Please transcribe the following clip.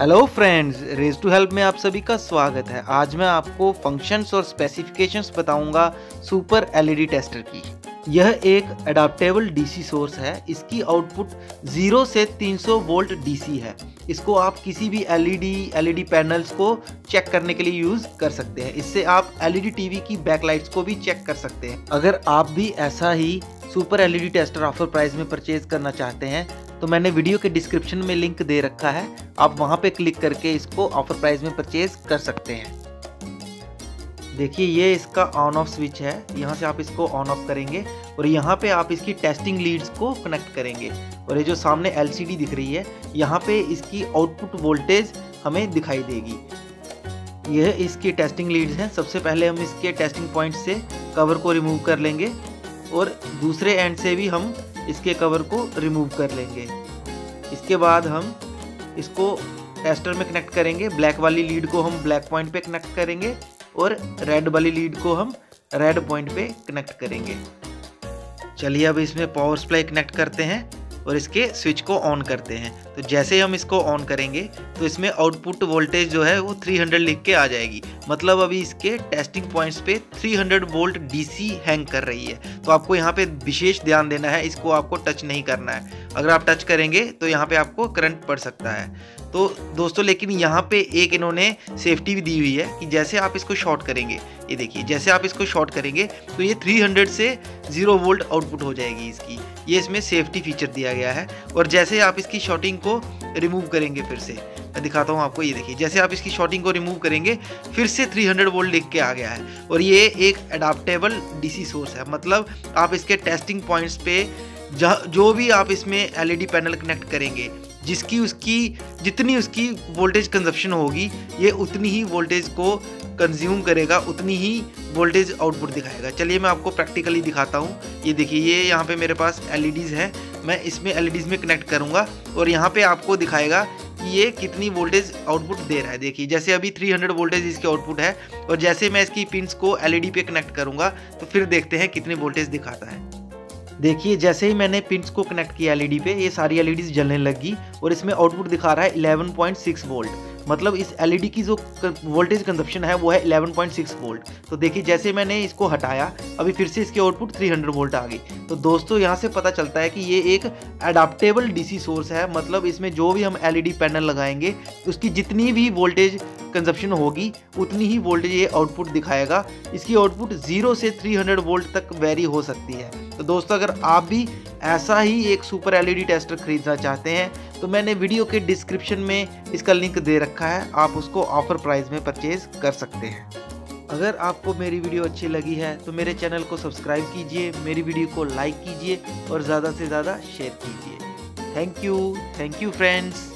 Hello friends, raise to help में आप सभी का स्वागत है। आज मैं आपको फंक्शंस और स्पेसिफिकेशंस बताऊंगा सुपर एलईडी टेस्टर की। यह एक अडाप्टेबल डीसी सोर्स है। इसकी आउटपुट 0 से 300 वोल्ट डीसी है। इसको आप किसी भी एलईडी पैनल्स को चेक करने के लिए यूज़ कर सकते हैं। इससे आप एलईडी टीवी की बैकलाइट्स को भी चेक कर सकते हैं। अगर आप भी ऐसा ही super LED tester offer price में परचेज करना चाहते हैं तो मैंने वीडियो के डिस्क्रिप्शन में लिंक दे रखा है, आप वहां पे क्लिक करके इसको ऑफर प्राइस में परचेज कर सकते हैं। देखिए, ये इसका ऑन ऑफ स्विच है, यहाँ से आप इसको ऑन ऑफ करेंगे और यहाँ पे आप इसकी टेस्टिंग लीड्स को कनेक्ट करेंगे और ये जो सामने एलसीडी दिख रही है यहाँ पे इसकी आउटपुट वोल्टेज हमें दिखाई देगी। यह इसकी टेस्टिंग लीड्स हैं। सबसे पहले हम इसके टेस्टिंग पॉइंट से कवर को रिमूव कर लेंगे और दूसरे एंड से भी हम इसके कवर को रिमूव कर लेंगे। इसके बाद हम इसको टेस्टर में कनेक्ट करेंगे। ब्लैक वाली लीड को हम ब्लैक पॉइंट पे कनेक्ट करेंगे और रेड वाली लीड को हम रेड पॉइंट पे कनेक्ट करेंगे। चलिए अब इसमें पावर सप्लाई कनेक्ट करते हैं और इसके स्विच को ऑन करते हैं। तो जैसे ही हम इसको ऑन करेंगे तो इसमें आउटपुट वोल्टेज जो है वो 300 लिख के आ जाएगी। मतलब अभी इसके टेस्टिंग पॉइंट्स पे 300 वोल्ट डीसी हैंग कर रही है। तो आपको यहाँ पे विशेष ध्यान देना है, इसको आपको टच नहीं करना है। अगर आप टच करेंगे तो यहाँ पे आपको करंट पड़ सकता है। तो दोस्तों, लेकिन यहाँ पे एक इन्होंने सेफ्टी भी दी हुई है कि जैसे आप इसको शॉर्ट करेंगे, ये देखिए, जैसे आप इसको शॉर्ट करेंगे तो ये 300 से 0 वोल्ट आउटपुट हो जाएगी इसकी। ये इसमें सेफ्टी फीचर दिया गया है। और जैसे आप इसकी शॉर्टिंग को रिमूव करेंगे, फिर से मैं दिखाता हूँ आपको, ये देखिए, जैसे आप इसकी शॉर्टिंग को रिमूव करेंगे फिर से 300 वोल्ट लिख के आ गया है। और ये एक अडाप्टेबल डीसी सोर्स है। मतलब आप इसके टेस्टिंग पॉइंट्स पे जो भी आप इसमें एलईडी पैनल कनेक्ट करेंगे, जिसकी जितनी उसकी वोल्टेज कंजप्शन होगी, ये उतनी ही वोल्टेज को कंज्यूम करेगा, उतनी ही वोल्टेज आउटपुट दिखाएगा। चलिए मैं आपको प्रैक्टिकली दिखाता हूँ। ये देखिए, ये यहाँ पे मेरे पास एलईडीज़ हैं, मैं इसमें एलईडीज़ में कनेक्ट करूँगा और यहाँ पे आपको दिखाएगा कि ये कितनी वोल्टेज आउटपुट दे रहा है। देखिए, जैसे अभी 300 वोल्टेज इसकी आउटपुट है और जैसे मैं इसकी पिन्स को एलईडी पे कनेक्ट करूँगा तो फिर देखते हैं कितनी वोल्टेज दिखाता है। देखिए, जैसे ही मैंने पिन्स को कनेक्ट किया एलईडी पे, ये सारी एलईडीज़ जलने लगी और इसमें आउटपुट दिखा रहा है 11.6 वोल्ट। मतलब इस एलईडी की जो वोल्टेज कंजप्शन है वो है 11.6 वोल्ट। तो देखिए, जैसे मैंने इसको हटाया, अभी फिर से इसकी आउटपुट 300 वोल्ट आ गई। तो दोस्तों, यहाँ से पता चलता है कि ये एक अडाप्टेबल डीसी सोर्स है। मतलब इसमें जो भी हम एलईडी पैनल लगाएंगे उसकी जितनी भी वोल्टेज कंजप्शन होगी उतनी ही वोल्टेज ये आउटपुट दिखाएगा। इसकी आउटपुट 0 से 300 वोल्ट तक वेरी हो सकती है। तो दोस्तों, अगर आप भी ऐसा ही एक सुपर एलईडी टेस्टर खरीदना चाहते हैं तो मैंने वीडियो के डिस्क्रिप्शन में इसका लिंक दे रखा है, आप उसको ऑफर प्राइस में परचेज कर सकते हैं। अगर आपको मेरी वीडियो अच्छी लगी है तो मेरे चैनल को सब्सक्राइब कीजिए, मेरी वीडियो को लाइक कीजिए और ज़्यादा से ज़्यादा शेयर कीजिए। Thank you friends.